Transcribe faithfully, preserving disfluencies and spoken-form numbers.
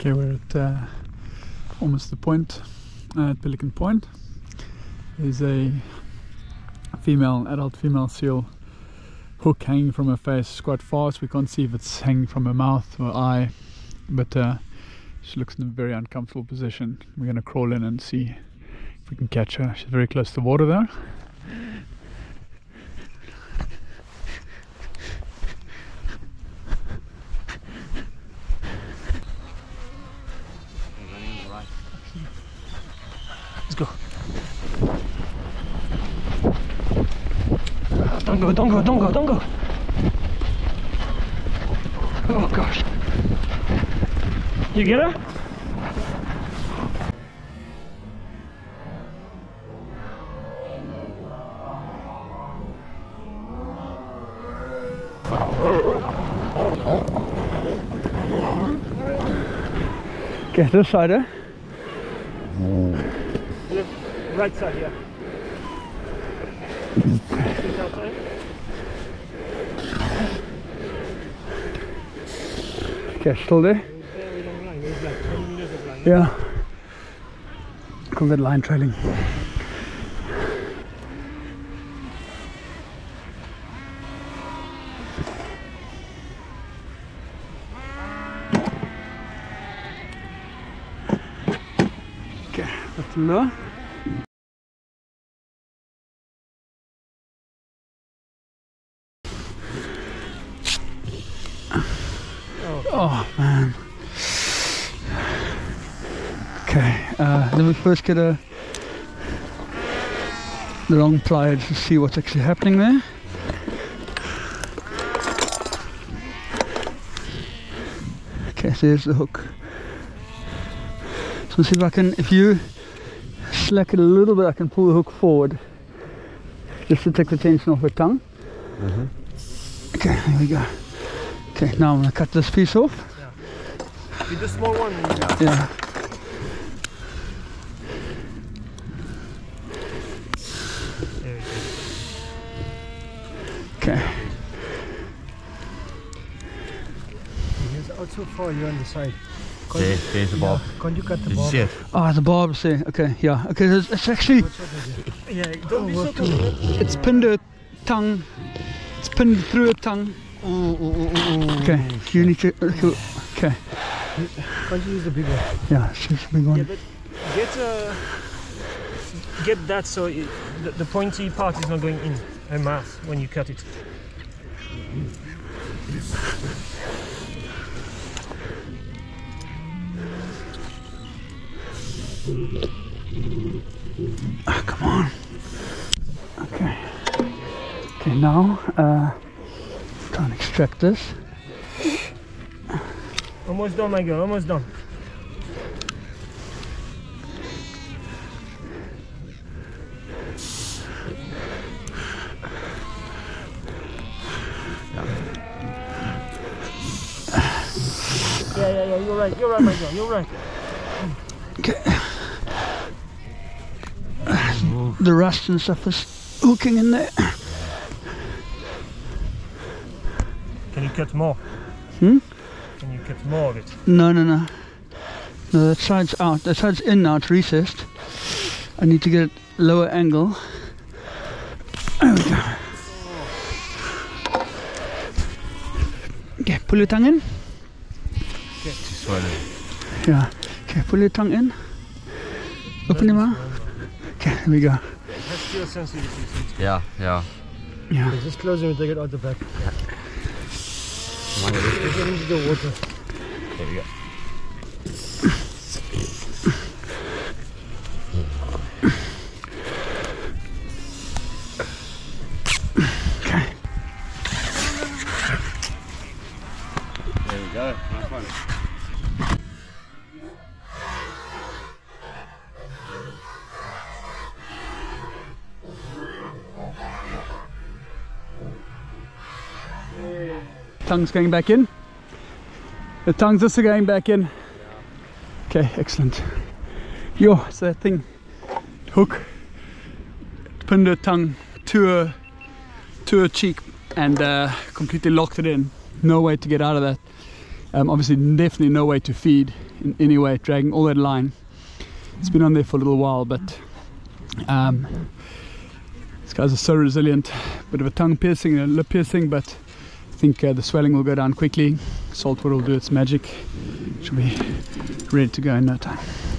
Okay, we're at uh, almost the point, uh, at Pelican Point. There's a female, adult female seal hook hanging from her face. It's quite fast, we can't see if it's hanging from her mouth or eye, but uh, she looks in a very uncomfortable position. We're going to crawl in and see if we can catch her. She's very close to the water though. Let's go. Don't go, don't go, don't go, don't go. Oh gosh. You get her? Okay, this side, eh? Right side, yeah. Okay, still there? Very long line. There's like twenty meters of line. Yeah. Call that line trailing. Okay, that's low. Oh man. Okay, uh, let me first get a the long pliers to see what's actually happening there. Okay, so there's the hook. So see if I can, if you slack it a little bit, I can pull the hook forward just to take the tension off the tongue. Mm-hmm. Okay, here we go. Okay, now I'm going to cut this piece off. Yeah. With the small one. Yeah. Yeah. There it is. Okay. There's out so far, you're on the side. Can't there, there's the barb. Yeah. Can't you cut the Did barb? You see it? Oh, the barb's there. Okay, yeah. Okay, it's, it's actually... Yeah, don't be so close. It's pinned her tongue. It's pinned through her tongue. Oh, oh, oh, oh. Okay, you need to. Okay. Can't you use the big one? Yeah, she's the big one. Yeah, but get uh, get that so it, the, the pointy part is not going in her mouth when you cut it. Ah, come on. Okay. Okay, now. Uh, And extract this. Almost done, my girl, almost done. Yeah, yeah, yeah, you're right, you're right, my girl, you're right. Okay. The rust and stuff is hooking in there. Can you cut more? Hmm? Can you cut more of it? No, no, no. No, that side's out. That side's in now. It's recessed. I need to get it lower angle. There we go. Okay, pull your tongue in. Okay. Yeah. Okay, pull your tongue in. Open your mouth. Okay, there we go. That's still sensitive. Yeah, yeah. Yeah. Just close it and take it out the back. Get into the water. There we go. Okay. There we go. Nice one. Tongue's going back in. The tongues also going back in. Okay, excellent. Yo, so that thing hook pinned her tongue to her to her cheek and uh, completely locked it in. No way to get out of that. Um, obviously definitely no way to feed in any way, dragging all that line. It's been on there for a little while, but um, these guys are so resilient. Bit of a tongue piercing and a lip piercing, but I think uh, the swelling will go down quickly. Saltwater will do its magic. She'll be ready to go in no time.